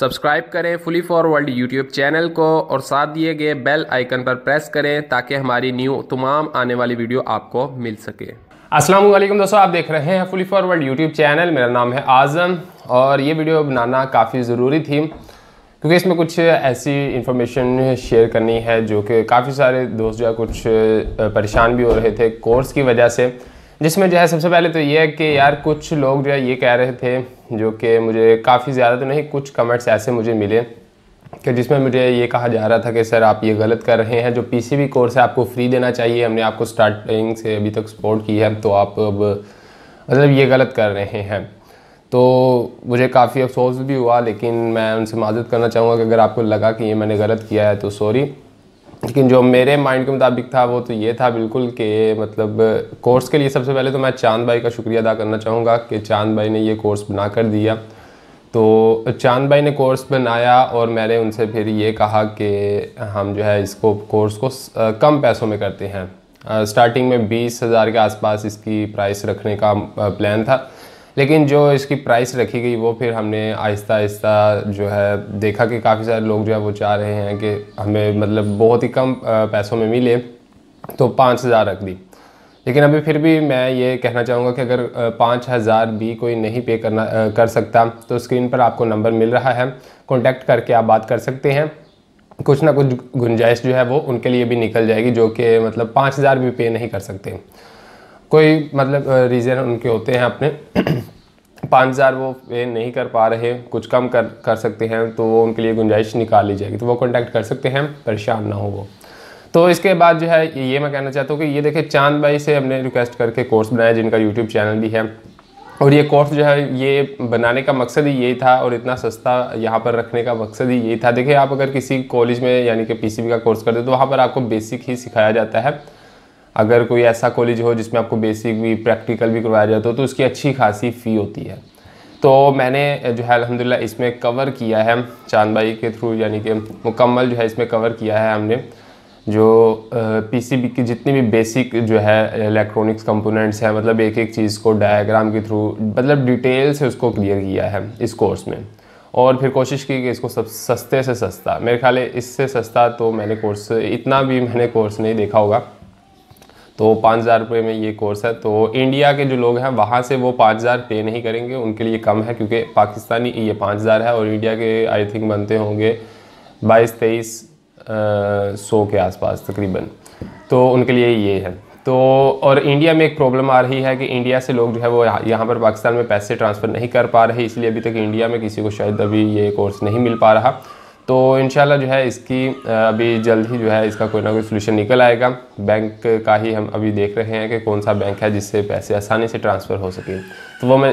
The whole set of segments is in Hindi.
सब्सक्राइब करें फुली फॉरवर्ड यूट्यूब चैनल को और साथ दिए गए बेल आइकन पर प्रेस करें ताकि हमारी न्यू तमाम आने वाली वीडियो आपको मिल सके। अस्सलाम वालेकुम दोस्तों, आप देख रहे हैं फुली फॉरवर्ड यूट्यूब चैनल। मेरा नाम है आज़म और ये वीडियो बनाना काफ़ी ज़रूरी थी क्योंकि इसमें कुछ ऐसी इन्फॉर्मेशन शेयर करनी है जो कि काफ़ी सारे दोस्त जो है कुछ परेशान भी हो रहे थे कोर्स की वजह से, जिसमें जो है सबसे पहले तो ये है कि यार कुछ लोग जो है ये कह रहे थे, जो कि मुझे काफ़ी ज़्यादा तो नहीं, कुछ कमेंट्स ऐसे मुझे मिले कि जिसमें मुझे ये कहा जा रहा था कि सर आप ये गलत कर रहे हैं, जो पीसीबी कोर्स है आपको फ्री देना चाहिए, हमने आपको स्टार्टिंग से अभी तक सपोर्ट की है, तो आप अब मतलब ये गलत कर रहे हैं। तो मुझे काफ़ी अफसोस भी हुआ, लेकिन मैं उनसे माजूद करना चाहूँगा कि अगर आपको लगा कि ये मैंने गलत किया है तो सॉरी, लेकिन जो मेरे माइंड के मुताबिक था वो तो ये था बिल्कुल कि मतलब कोर्स के लिए सबसे पहले तो मैं चांद भाई का शुक्रिया अदा करना चाहूँगा कि चांद भाई ने ये कोर्स बना कर दिया। तो चांद भाई ने कोर्स बनाया और मैंने उनसे फिर ये कहा कि हम जो है इसको कोर्स को कम पैसों में करते हैं। स्टार्टिंग में 20,000 के आसपास इसकी प्राइस रखने का प्लान था, लेकिन जो इसकी प्राइस रखी गई वो फिर हमने आहिस्ता आहिस्ता जो है देखा कि काफ़ी सारे लोग जो है वो चाह रहे हैं कि हमें मतलब बहुत ही कम पैसों में मिले, तो 5,000 रख दी। लेकिन अभी फिर भी मैं ये कहना चाहूँगा कि अगर 5,000 भी कोई नहीं पे कर सकता तो स्क्रीन पर आपको नंबर मिल रहा है, कॉन्टैक्ट करके आप बात कर सकते हैं। कुछ ना कुछ गुंजाइश जो है वो उनके लिए भी निकल जाएगी जो कि मतलब 5,000 भी पे नहीं कर सकते, कोई मतलब रीज़न उनके होते हैं अपने। 5,000 वो पे नहीं कर पा रहे, कुछ कम कर सकते हैं, तो वो उनके लिए गुंजाइश निकाल ली जाएगी, तो वो कांटेक्ट कर सकते हैं, परेशान ना हो वो। तो इसके बाद जो है ये मैं कहना चाहता हूँ कि ये देखिए चांद भाई से हमने रिक्वेस्ट करके कोर्स बनाया, जिनका यूट्यूब चैनल भी है, और ये कोर्स जो है ये बनाने का मकसद ही यही था और इतना सस्ता यहाँ पर रखने का मकसद ही यही था। देखिए आप अगर किसी कॉलेज में यानी कि PCB का कोर्स करते हो तो वहाँ पर आपको बेसिक ही सिखाया जाता है। अगर कोई ऐसा कॉलेज हो जिसमें आपको बेसिक भी प्रैक्टिकल भी करवाया जाता हो तो उसकी अच्छी खासी फ़ी होती है। तो मैंने जो है अल्हम्दुलिल्लाह इसमें कवर किया है चांद भाई के थ्रू, यानी कि मुकम्मल जो है इसमें कवर किया है हमने जो PCB की जितनी भी बेसिक जो है इलेक्ट्रॉनिक्स कंपोनेंट्स हैं, मतलब एक एक चीज़ को डायग्राम के थ्रू मतलब डिटेल से उसको क्लियर किया है इस कोर्स में। और फिर कोशिश की कि इसको सब सस्ते से सस्ता, मेरे ख्याल है इससे सस्ता तो मैंने कोर्स इतना भी मैंने कोर्स नहीं देखा होगा। तो 5,000 रुपये में ये कोर्स है, तो इंडिया के जो लोग हैं वहाँ से वो 5,000 पे नहीं करेंगे, उनके लिए कम है क्योंकि पाकिस्तानी ये 5,000 है और इंडिया के आई थिंक बनते होंगे 22-23 सौ के आसपास तकरीबन, तो उनके लिए ये है। तो और इंडिया में एक प्रॉब्लम आ रही है कि इंडिया से लोग जो है वो यहाँ पर पाकिस्तान में पैसे ट्रांसफ़र नहीं कर पा रहे, इसलिए अभी तक इंडिया में किसी को शायद अभी ये कोर्स नहीं मिल पा रहा। तो इंशाल्लाह जो है इसकी अभी जल्द ही जो है इसका कोई ना कोई सोल्यूशन निकल आएगा। बैंक का ही हम अभी देख रहे हैं कि कौन सा बैंक है जिससे पैसे आसानी से ट्रांसफ़र हो सके, तो वो मैं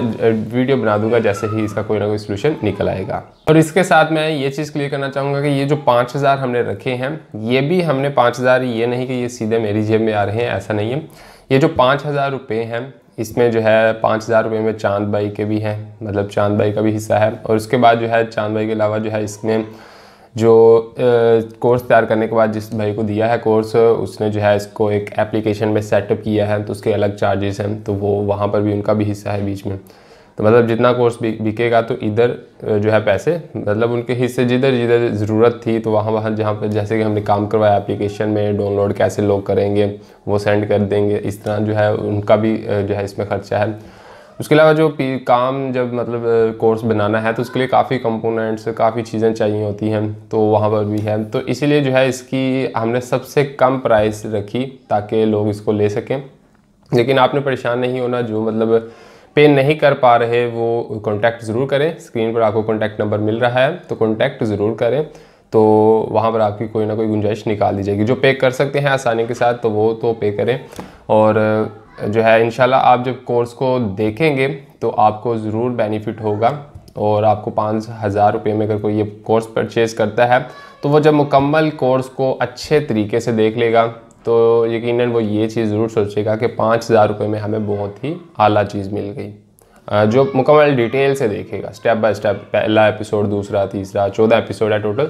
वीडियो बना दूंगा जैसे ही इसका कोई ना कोई सोल्यूशन निकल आएगा। और इसके साथ मैं ये चीज़ क्लियर करना चाहूँगा कि ये जो 5,000 हमने रखे हैं ये भी हमने 5,000 ये नहीं कि ये सीधे मेरी जेब में आ रहे हैं, ऐसा नहीं है। ये जो 5,000 रुपये हैं इसमें जो है 5,000 रुपये में चांद भाई के भी हैं, मतलब चांद भाई का भी हिस्सा है, और उसके बाद जो है चांद भाई के अलावा जो है इसमें जो कोर्स तैयार करने के बाद जिस भाई को दिया है कोर्स, उसने जो है इसको एक एप्लीकेशन में सेटअप किया है, तो उसके अलग चार्जेस हैं, तो वो वहाँ पर भी उनका भी हिस्सा है बीच में। तो मतलब जितना कोर्स बिकेगा तो इधर जो है पैसे मतलब उनके हिस्से जिधर जिधर ज़रूरत थी तो वहाँ जहाँ पर, जैसे कि हमने काम करवाया एप्लीकेशन में, डाउनलोड कैसे लोग करेंगे वो सेंड कर देंगे, इस तरह जो है उनका भी जो है इसमें खर्चा है। उसके अलावा जो काम जब मतलब कोर्स बनाना है तो उसके लिए काफ़ी कंपोनेंट्स काफ़ी चीज़ें चाहिए होती हैं, तो वहाँ पर भी है। तो इसीलिए जो है इसकी हमने सबसे कम प्राइस रखी ताकि लोग इसको ले सकें। लेकिन आपने परेशान नहीं होना, जो मतलब पे नहीं कर पा रहे वो कॉन्टैक्ट ज़रूर करें, स्क्रीन पर आपको कॉन्टैक्ट नंबर मिल रहा है, तो कॉन्टैक्ट ज़रूर करें, तो वहाँ पर आपकी कोई ना कोई गुंजाइश निकाल दी जाएगी। जो पे कर सकते हैं आसानी के साथ तो वो तो पे करें, और जो है इंशाल्लाह आप जब कोर्स को देखेंगे तो आपको ज़रूर बेनिफिट होगा। और आपको 5,000 रुपये में अगर कोई ये कोर्स परचेज़ करता है तो वो जब मुकम्मल कोर्स को अच्छे तरीके से देख लेगा तो यकीनन वो ये चीज़ ज़रूर सोचेगा कि 5,000 रुपये में हमें बहुत ही आला चीज़ मिल गई, जो मुकम्मल डिटेल से देखेगा, स्टेप बाय स्टेप, पहला एपिसोड, दूसरा, तीसरा, 14 एपिसोड है टोटल,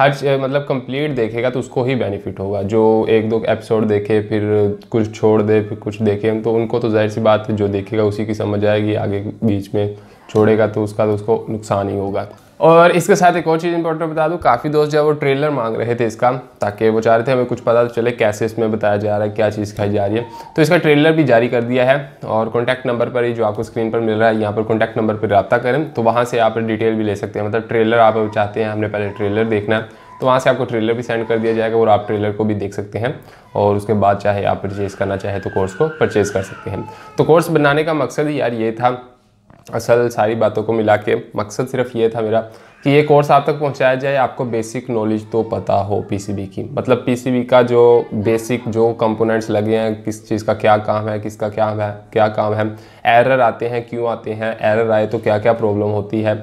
हर मतलब कंप्लीट देखेगा तो उसको ही बेनिफिट होगा। जो 1-2 एपिसोड देखे फिर कुछ छोड़ दे फिर कुछ देखे तो उनको तो जाहिर सी बात है जो देखेगा उसी की समझ आएगी, आगे बीच में छोड़ेगा तो उसका तो उसको नुकसान ही होगा। और इसके साथ एक और चीज़ इंपॉर्टेंट बता दूं, काफ़ी दोस्त जो है वो ट्रेलर मांग रहे थे इसका, ताकि वो चाह रहे थे हमें कुछ पता चले कैसे इसमें बताया जा रहा है, क्या चीज़ खाई जा रही है। तो इसका ट्रेलर भी जारी कर दिया है और कॉन्टैक्ट नंबर पर ही जो आपको स्क्रीन पर मिल रहा है, यहाँ पर कॉन्टैक्ट नंबर पर रब्ता करें तो वहाँ से आप डिटेल भी ले सकते हैं। मतलब ट्रेलर आप चाहते हैं, हमने पहले ट्रेलर देखना है तो वहाँ से आपको ट्रेलर भी सेंड कर दिया जाएगा और आप ट्रेलर को भी देख सकते हैं और उसके बाद चाहे आप परचेज़ करना चाहे तो कोर्स को परचेज़ कर सकते हैं। तो कोर्स बनाने का मकसद ही यार ये था, असल सारी बातों को मिला के मकसद सिर्फ ये था मेरा कि ये कोर्स आप तक पहुंचाया जाए, आपको बेसिक नॉलेज तो पता हो पीसीबी की। मतलब पीसीबी का जो बेसिक जो कंपोनेंट्स लगे हैं, किस चीज़ का क्या काम है, किसका क्या काम है, एरर आते हैं क्यों आते हैं, एरर आए तो क्या क्या प्रॉब्लम होती है,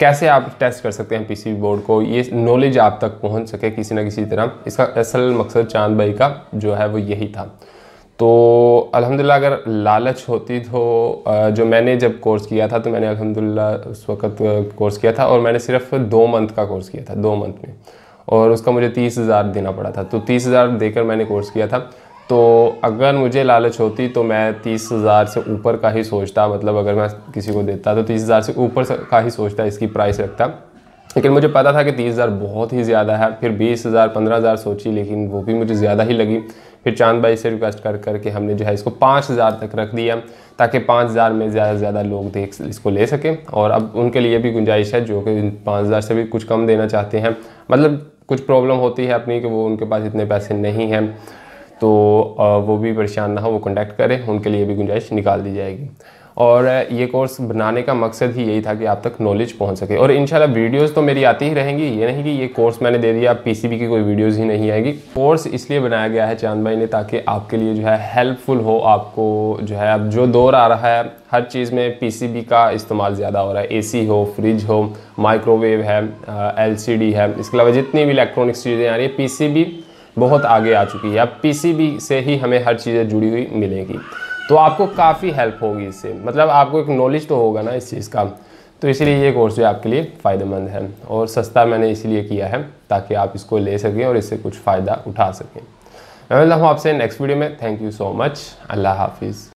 कैसे आप टेस्ट कर सकते हैं पीसीबी बोर्ड को, ये नॉलेज आप तक पहुँच सके किसी ना किसी तरह। इसका असल मकसद चांद भाई का जो है वो यही था। तो अल्हम्दुलिल्लाह अगर लालच होती तो जो मैंने जब कोर्स किया था तो मैंने अल्हम्दुलिल्लाह उस वक्त कोर्स किया था और मैंने सिर्फ 2 मंथ का कोर्स किया था, 2 मंथ में, और उसका मुझे 30,000 देना पड़ा था। तो 30,000 देकर मैंने कोर्स किया था। तो अगर मुझे लालच होती तो मैं 30,000 से ऊपर का ही सोचता, मतलब अगर मैं किसी को देता तो 30,000 से ऊपर का ही सोचता, इसकी प्राइस रखता। लेकिन मुझे पता था कि 30,000 बहुत ही ज़्यादा है। फिर 20,000 15,000 सोची, लेकिन वो भी मुझे ज़्यादा ही लगी। फिर चांद भाई से रिक्वेस्ट करके हमने जो है इसको 5,000 तक रख दिया, ताकि 5,000 में ज़्यादा से ज़्यादा लोग देख इसको ले सकें। और अब उनके लिए भी गुंजाइश है जो कि 5,000 से भी कुछ कम देना चाहते हैं, मतलब कुछ प्रॉब्लम होती है अपनी कि वो उनके पास इतने पैसे नहीं हैं, तो वो भी परेशान ना हो, वो कॉन्टैक्ट करें, उनके लिए भी गुंजाइश निकाल दी जाएगी। और ये कोर्स बनाने का मकसद ही यही था कि आप तक नॉलेज पहुंच सके। और इंशाल्लाह वीडियोस तो मेरी आती ही रहेंगी, ये नहीं कि ये कोर्स मैंने दे दिया पीसीबी की कोई वीडियोस ही नहीं आएगी। कोर्स इसलिए बनाया गया है चांद भाई ने ताकि आपके लिए जो है हेल्पफुल हो। आपको जो है अब जो दौर आ रहा है हर चीज़ में पीसीबी का इस्तेमाल ज़्यादा हो रहा है, एसी हो, फ्रिज हो, माइक्रोवेव है, एलसीडी है, इसके अलावा जितनी भी इलेक्ट्रॉनिक्स चीज़ें आ रही है पीसीबी बहुत आगे आ चुकी है। अब पीसीबी से ही हमें हर चीज़ें जुड़ी हुई मिलेंगी, तो आपको काफ़ी हेल्प होगी इससे, मतलब आपको एक नॉलेज तो होगा ना इस चीज़ का। तो इसलिए ये कोर्स जो आपके लिए फ़ायदेमंद है और सस्ता मैंने इसलिए किया है ताकि आप इसको ले सकें और इससे कुछ फ़ायदा उठा सकें। मैं मिलता हूँ आपसे नेक्स्ट वीडियो में। Thank you so much. अल्लाह हाफिज़।